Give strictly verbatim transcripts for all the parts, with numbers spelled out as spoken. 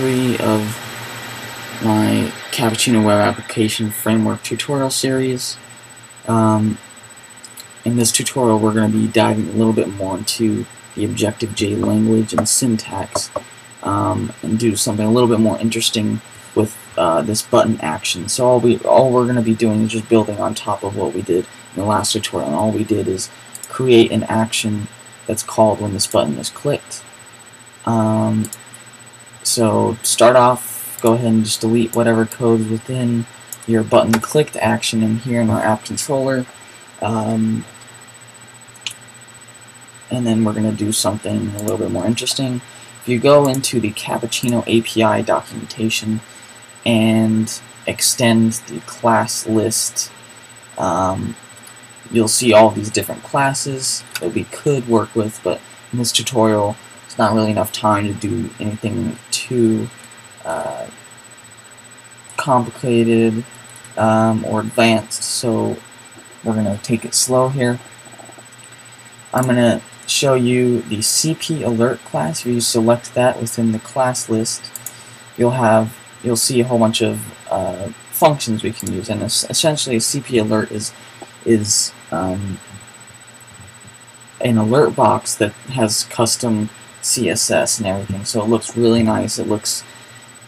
three of my Cappuccino Web Application Framework tutorial series. Um, in this tutorial, we're going to be diving a little bit more into the Objective-J language and syntax, um, and do something a little bit more interesting with uh, this button action. So all, we, all we're going to be doing is just building on top of what we did in the last tutorial. And all we did is create an action that's called when this button is clicked. Um, so to start off, go ahead and just delete whatever code's within your button clicked action in here in our app controller. Um, and then we're going to do something a little bit more interesting. If you go into the Cappuccino A P I documentation and extend the class list, um, you'll see all these different classes that we could work with, but in this tutorial it's not really enough time to do anything too uh, complicated um, or advanced, so we're going to take it slow here. I'm going to show you the CPAlert class. If you select that within the class list, you'll have you'll see a whole bunch of uh, functions we can use, and essentially a CPAlert is is um, an alert box that has custom C S S and everything, so it looks really nice. It looks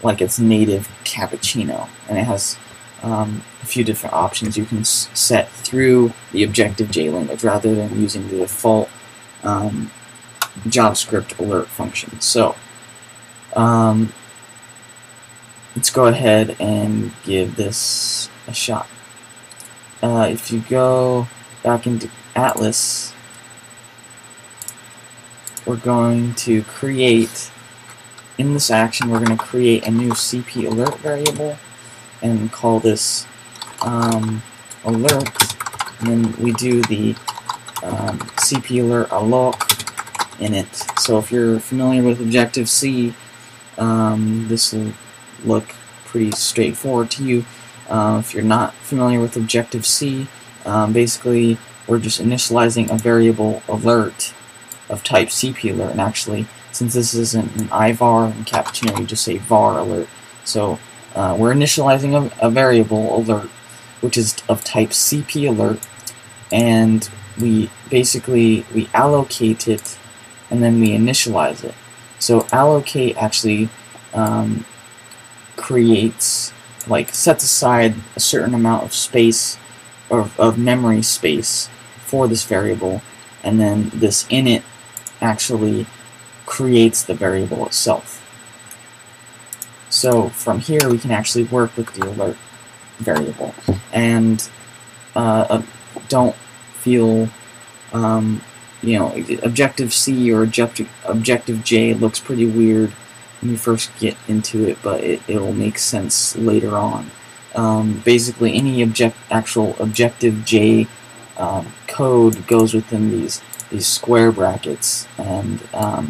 like it's native Cappuccino, and it has um, a few different options you can s set through the Objective-J language rather than using the default Um, JavaScript alert function. So um, let's go ahead and give this a shot. Uh, if you go back into Atlas, we're going to create, in this action we're going to create a new CPAlert variable and call this um, alert, and then we do the Um, CPAlert alloc in it. So if you're familiar with Objective-C, um, this will look pretty straightforward to you. Uh, if you're not familiar with Objective-C, um, basically we're just initializing a variable alert of type CPAlert, and actually since this isn't an I var in Cappuccino, you just say var alert. So uh, we're initializing a, a variable alert which is of type CPAlert, and we basically we allocate it and then we initialize it. So allocate actually um, creates, like, sets aside a certain amount of space or of memory space for this variable, and then this init actually creates the variable itself. So from here we can actually work with the alert variable, and uh, don't feel, um, you know, Objective-C or Objective-J looks pretty weird when you first get into it, but it, it'll make sense later on. Um, basically, any object, actual Objective-J um, code goes within these these square brackets, and um,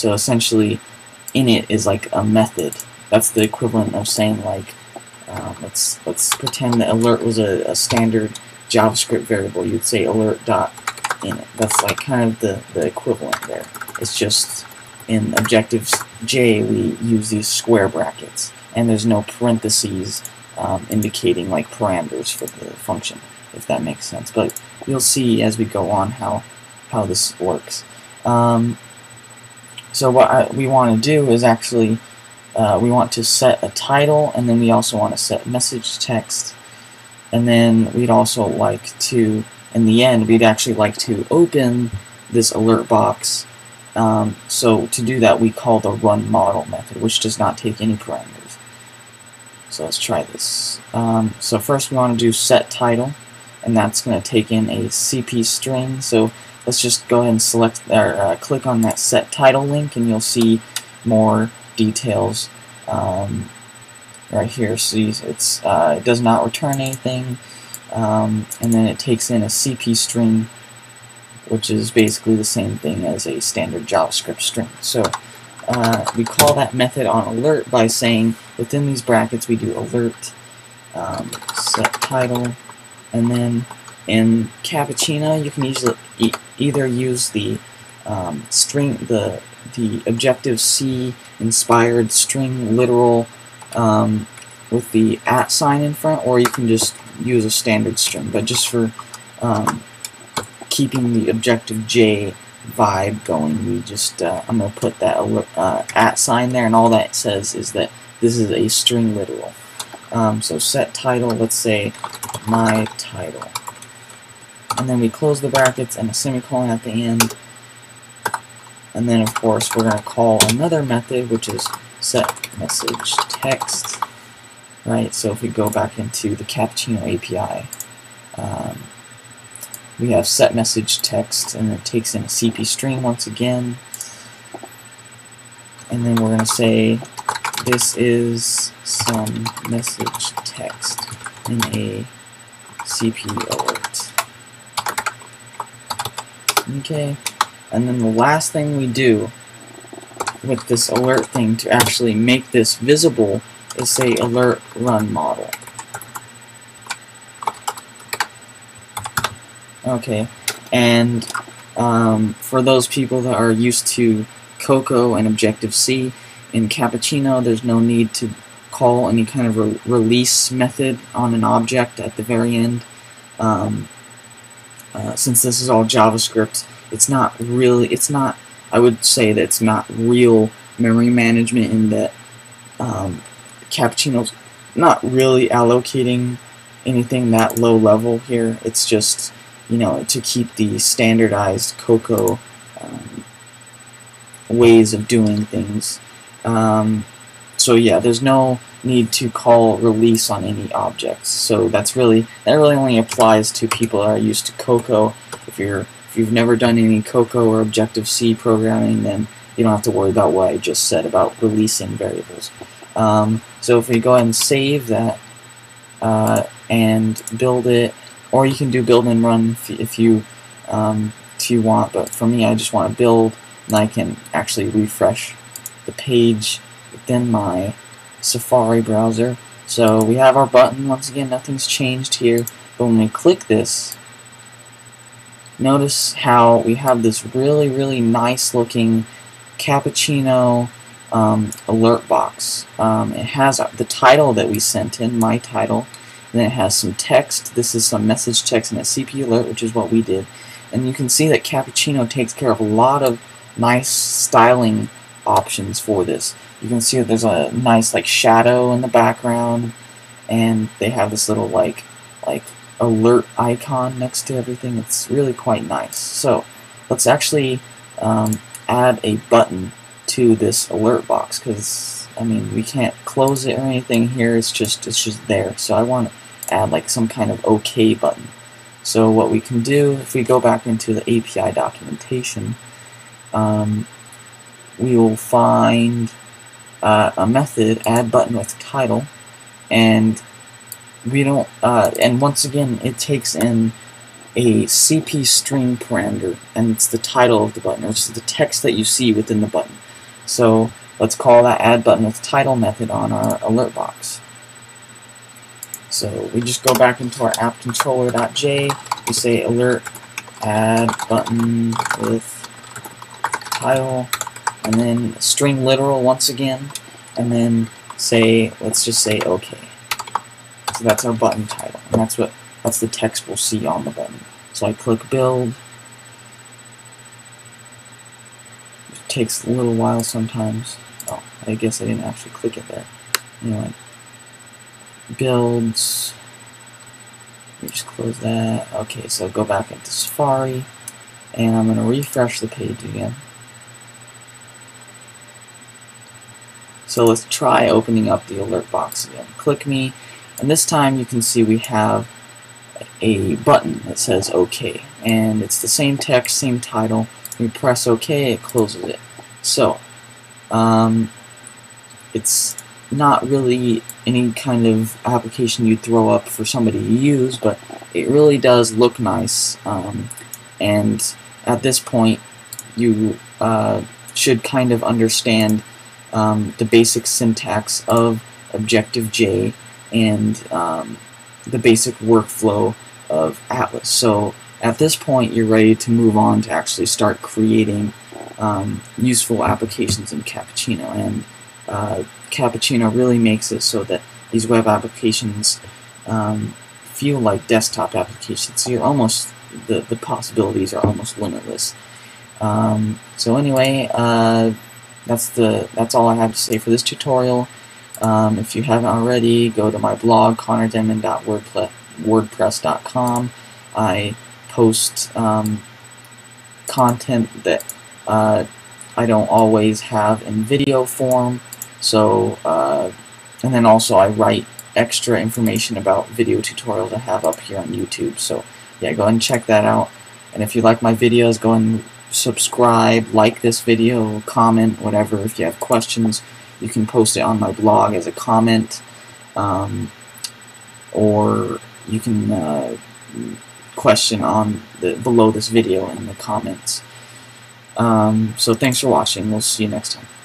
so essentially, init is like a method. That's the equivalent of saying, like, um, let's let's pretend that alert was a, a standard JavaScript variable. You'd say alert dot init. That's like kind of the, the equivalent there. It's just in Objective-J we use these square brackets, and there's no parentheses um, indicating like parameters for the function, if that makes sense. But you'll see as we go on how how this works. Um, so what I, we want to do is actually uh, we want to set a title, and then we also want to set message text. And then we'd also like to, in the end, we'd actually like to open this alert box. Um, so to do that, we call the run model method, which does not take any parameters. So let's try this. Um, so first we want to do set title, and that's going to take in a C P string. So let's just go ahead and select or uh, click on that set title link, and you'll see more details. Um, right here, see, so it's uh, it does not return anything, um, and then it takes in a C P string, which is basically the same thing as a standard JavaScript string. So uh, we call that method on alert by saying within these brackets we do alert um, set title, and then in Cappuccino you can usually e either use the um, string the the Objective-C inspired string literal um, with the at sign in front, or you can just use a standard string, but just for um, keeping the Objective-J vibe going, we just uh, I'm going to put that uh, at sign there, and all that says is that this is a string literal. Um, so set title, let's say my title, and then we close the brackets and a semicolon at the end, and then of course we're going to call another method, which is set message text, right? So if we go back into the Cappuccino A P I, um, we have set message text, and it takes in a CPString once again, and then we're going to say this is some message text in a CPAlert. Okay, and then the last thing we do with this alert thing to actually make this visible is say alert run model. Okay, and um, for those people that are used to Cocoa and Objective-C, in Cappuccino there's no need to call any kind of re release method on an object at the very end. Um, uh, since this is all JavaScript, it's not really, it's not, I would say that it's not real memory management in that um, Cappuccino's not really allocating anything that low level here. It's just, you know, to keep the standardized Cocoa um, ways of doing things. Um, so yeah, there's no need to call release on any objects. So that's really, that really only applies to people that are used to Cocoa. If you're if you've never done any Cocoa or Objective-C programming, then you don't have to worry about what I just said about releasing variables. Um, so if we go ahead and save that uh, and build it, or you can do build and run if, if you um, if you want. But for me, I just want to build, and I can actually refresh the page within my Safari browser. So we have our button. Once again, nothing's changed here, but when we click this, notice how we have this really, really nice looking Cappuccino um, alert box. Um, it has the title that we sent in, my title, and it has some text. This is some message text in a CPAlert, which is what we did. And you can see that Cappuccino takes care of a lot of nice styling options for this. You can see that there's a nice like shadow in the background, and they have this little like like alert icon next to everything. It's really quite nice. So let's actually um, add a button to this alert box, because I mean we can't close it or anything here. It's just it's just there. So I want to add like some kind of OK button. So what we can do, if we go back into the A P I documentation, um, we will find uh, a method, add button with title, and we don't. Uh, and once again, it takes in a CPString parameter, and it's the title of the button, which is the text that you see within the button. So let's call that add button with title method on our alert box. So we just go back into our app controller.j. We say alert add button with title, and then string literal once again, and then say, let's just say OK. So that's our button title, and that's what that's the text we'll see on the button. So I click build. It takes a little while sometimes. Oh, I guess I didn't actually click it there. Anyway, builds. We just close that. Okay, so go back into Safari, and I'm going to refresh the page again. So let's try opening up the alert box again. Click me, and this time you can see we have a button that says OK, and it's the same text, same title. We press OK, it closes it. So um, it's not really any kind of application you'd throw up for somebody to use, but it really does look nice. Um, and at this point, you uh, should kind of understand Um, the basic syntax of Objective-J and um, the basic workflow of Atlas. So at this point, you're ready to move on to actually start creating um, useful applications in Cappuccino. And uh, Cappuccino really makes it so that these web applications um, feel like desktop applications. So you're almost, the, the possibilities are almost limitless. Um, so anyway, uh, that's the that's all I have to say for this tutorial. Um, if you haven't already, go to my blog, connor denman dot wordpress dot com. I post um, content that uh, I don't always have in video form. So, uh, and then also I write extra information about video tutorials I have up here on YouTube. So yeah, go ahead and check that out. And if you like my videos, go ahead and subscribe, like this video, comment, whatever. If you have questions, you can post it on my blog as a comment, um, or you can uh, question on the below this video in the comments. Um, so thanks for watching. We'll see you next time.